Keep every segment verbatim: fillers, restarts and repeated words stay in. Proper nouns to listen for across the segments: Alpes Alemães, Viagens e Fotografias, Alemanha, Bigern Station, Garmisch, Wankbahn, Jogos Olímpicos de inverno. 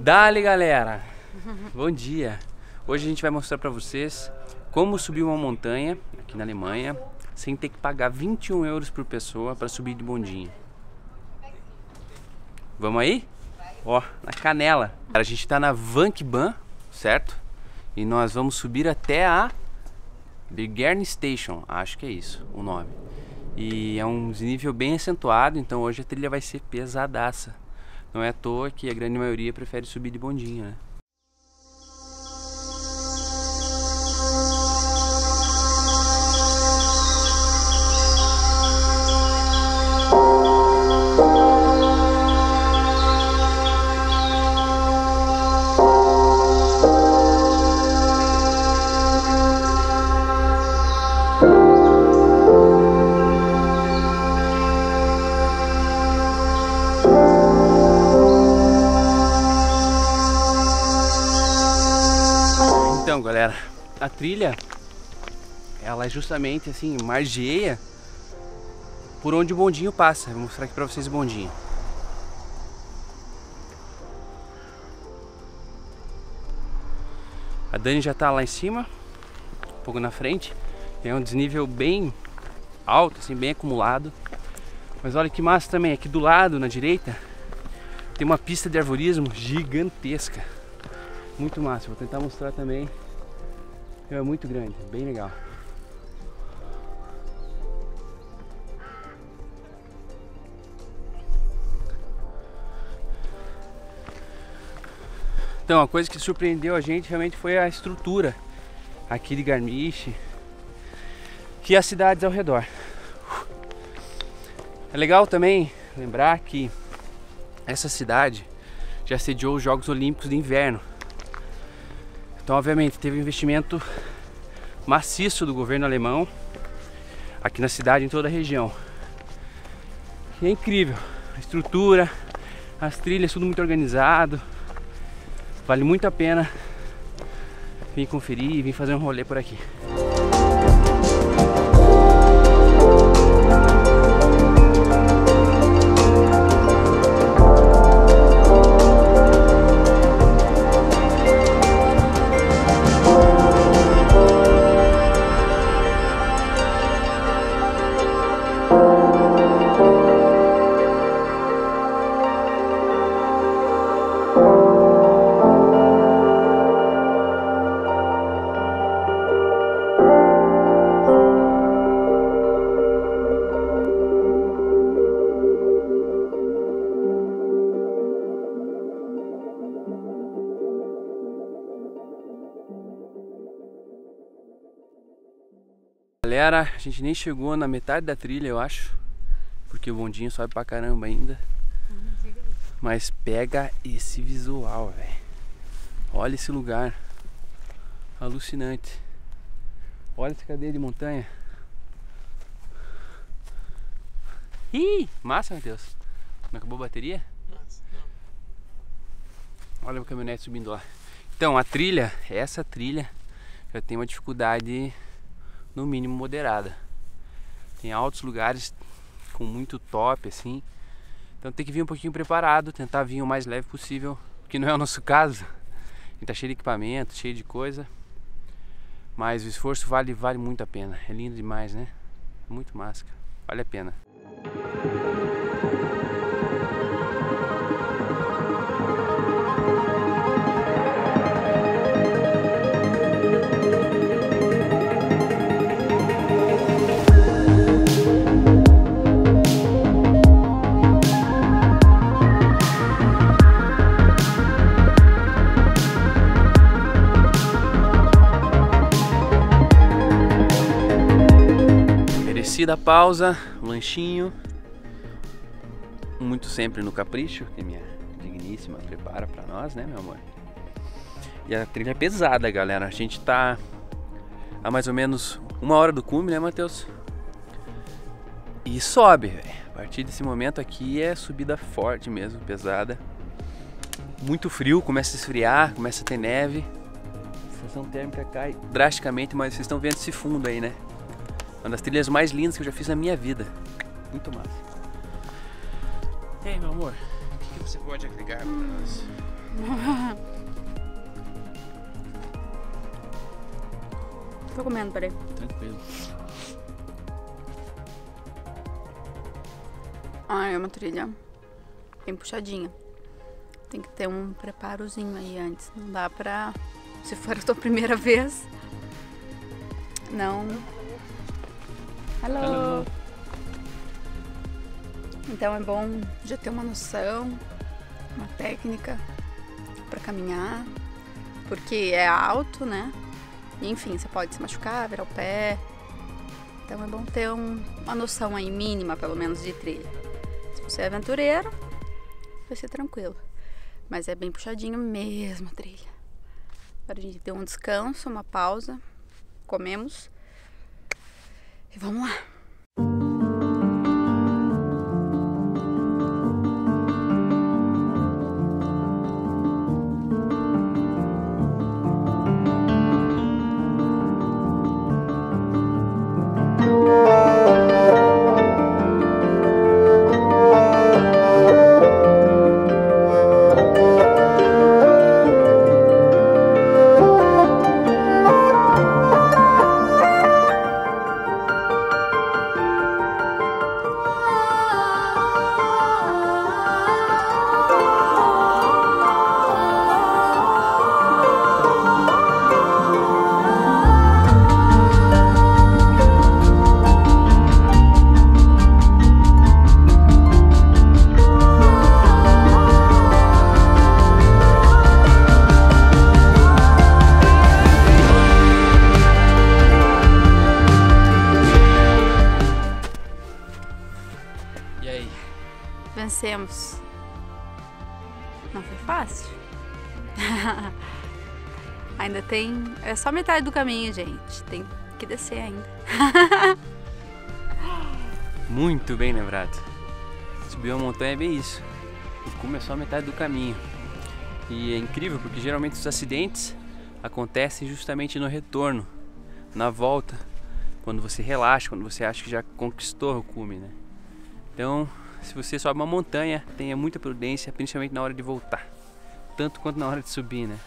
Dale, galera! Bom dia! Hoje a gente vai mostrar pra vocês como subir uma montanha aqui na Alemanha sem ter que pagar vinte e um euros por pessoa pra subir de bondinho. Vamos aí? Ó, na canela! A gente tá na Wankbahn, certo? E nós vamos subir até a Bigern Station, acho que é isso o nome. E é um nível bem acentuado, então hoje a trilha vai ser pesadaça. Não é à toa que a grande maioria prefere subir de bondinho, né? Então, galera, a trilha, ela justamente assim margeia por onde o bondinho passa. Vou mostrar aqui pra vocês o bondinho. A Dani já tá lá em cima, um pouco na frente. É um desnível bem alto, assim, bem acumulado. Mas olha que massa também, aqui do lado, na direita, tem uma pista de arvorismo gigantesca. Muito massa, vou tentar mostrar também. É muito grande, bem legal. Então, a coisa que surpreendeu a gente realmente foi a estrutura aqui de Garmisch e as cidades ao redor. É legal também lembrar que essa cidade já sediou os Jogos Olímpicos de Inverno. Então, obviamente, teve um investimento maciço do governo alemão aqui na cidade, em toda a região. E é incrível, a estrutura, as trilhas, tudo muito organizado. Vale muito a pena vir conferir e vir fazer um rolê por aqui. Galera, a gente nem chegou na metade da trilha, eu acho, porque o bondinho sobe pra caramba ainda. Mas pega esse visual, velho. Olha esse lugar, alucinante. Olha essa cadeia de montanha. Ih, massa, Matheus. Não acabou a bateria? Olha o caminhonete subindo lá. Então, a trilha, essa trilha, já tem uma dificuldade no mínimo moderada. Tem altos lugares com muito top assim, então tem que vir um pouquinho preparado, tentar vir o mais leve possível, que não é o nosso caso. A gente tá cheio de equipamento, cheio de coisa, mas o esforço vale, vale muito a pena. É lindo demais, né? Muito massa, vale a pena. Da pausa, lanchinho, muito sempre no capricho, que minha digníssima prepara pra nós, né, meu amor? E a trilha é pesada, galera. A gente tá a mais ou menos uma hora do cume, né, Matheus? E sobe, velho. A partir desse momento aqui é subida forte mesmo, pesada. Muito frio, começa a esfriar, começa a ter neve. A sensação térmica cai drasticamente, mas vocês estão vendo esse fundo aí, né? Uma das trilhas mais lindas que eu já fiz na minha vida. Muito massa. E aí, meu amor, o que, que você pode agregar para nós? Tô comendo, peraí. Tranquilo. Ah, é uma trilha bem puxadinha. Tem que ter um preparozinho aí antes. Não dá pra... Se for a tua primeira vez... Não... Hello. Hello! Então é bom já ter uma noção, uma técnica pra caminhar. Porque é alto, né? E, enfim, você pode se machucar, virar o pé. Então é bom ter um, uma noção aí mínima, pelo menos, de trilha. Se você é aventureiro, vai ser tranquilo. Mas é bem puxadinho mesmo a trilha. Agora a gente deu um descanso, uma pausa, comemos e vamos lá. Não foi fácil. Ainda tem... É só metade do caminho, gente. Tem que descer ainda. Muito bem lembrado. Subir uma montanha é bem isso. O cume é só metade do caminho. E é incrível porque geralmente os acidentes acontecem justamente no retorno, na volta, quando você relaxa, quando você acha que já conquistou o cume, né? Então... Se você sobe uma montanha, tenha muita prudência, principalmente na hora de voltar. Tanto quanto na hora de subir, né?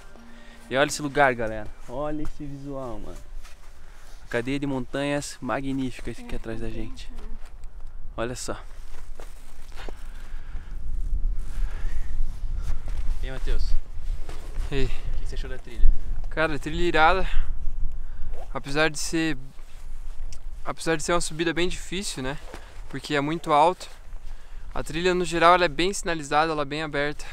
E olha esse lugar, galera. Olha esse visual, mano. A cadeia de montanhas magníficas aqui atrás da gente. Olha só. E aí, Matheus? E aí? O que você achou da trilha? Cara, trilha irada. Apesar de ser... Apesar de ser uma subida bem difícil, né? Porque é muito alto. A trilha no geral ela é bem sinalizada, ela é bem aberta,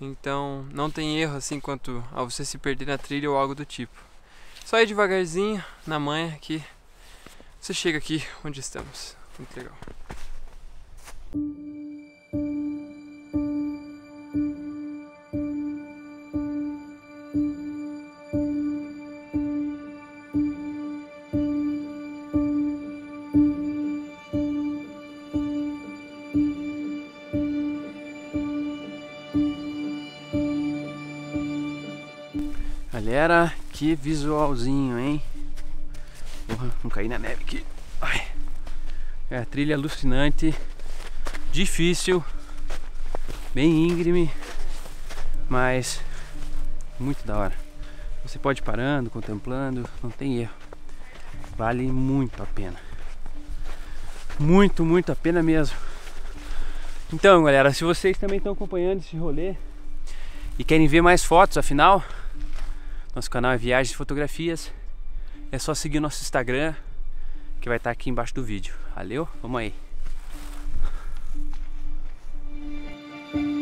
então não tem erro assim quanto a você se perder na trilha ou algo do tipo. Só ir devagarzinho na manha que você chega aqui onde estamos. Muito legal. Galera, que visualzinho, hein? Porra, não caí na neve aqui. Ai. É a trilha alucinante, difícil, bem íngreme, mas muito da hora. Você pode ir parando, contemplando, não tem erro. Vale muito a pena. Muito, muito a pena mesmo. Então, galera, se vocês também estão acompanhando esse rolê e querem ver mais fotos, afinal... Nosso canal é Viagens e Fotografias. É só seguir nosso Instagram, que vai estar aqui embaixo do vídeo. Valeu? Vamos aí! Música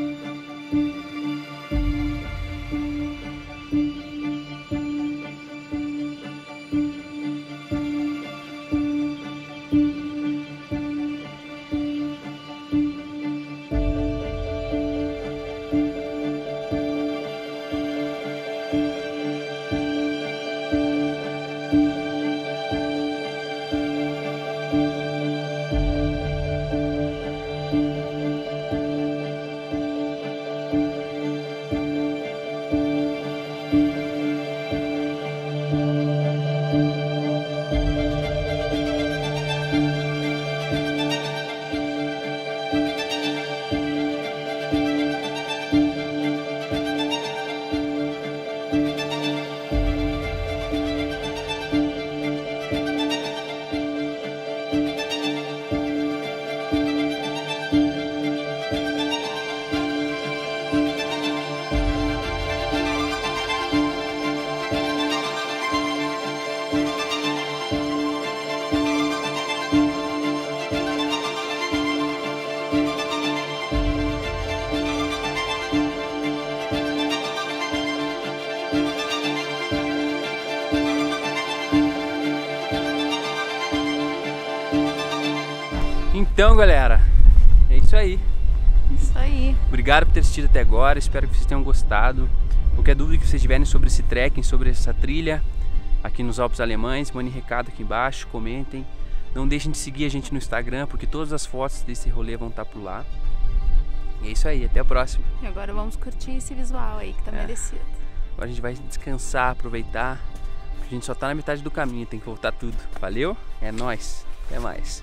Então, galera, é isso aí. Isso aí. Obrigado por ter assistido até agora, espero que vocês tenham gostado. Qualquer dúvida que vocês tiverem sobre esse trekking, sobre essa trilha aqui nos Alpes Alemães, mandem recado aqui embaixo, comentem. Não deixem de seguir a gente no Instagram, porque todas as fotos desse rolê vão estar por lá. E é isso aí, até a próxima. E agora vamos curtir esse visual aí que tá é. merecido. Agora a gente vai descansar, aproveitar, porque a gente só tá na metade do caminho, tem que voltar tudo. Valeu? É nóis, até mais.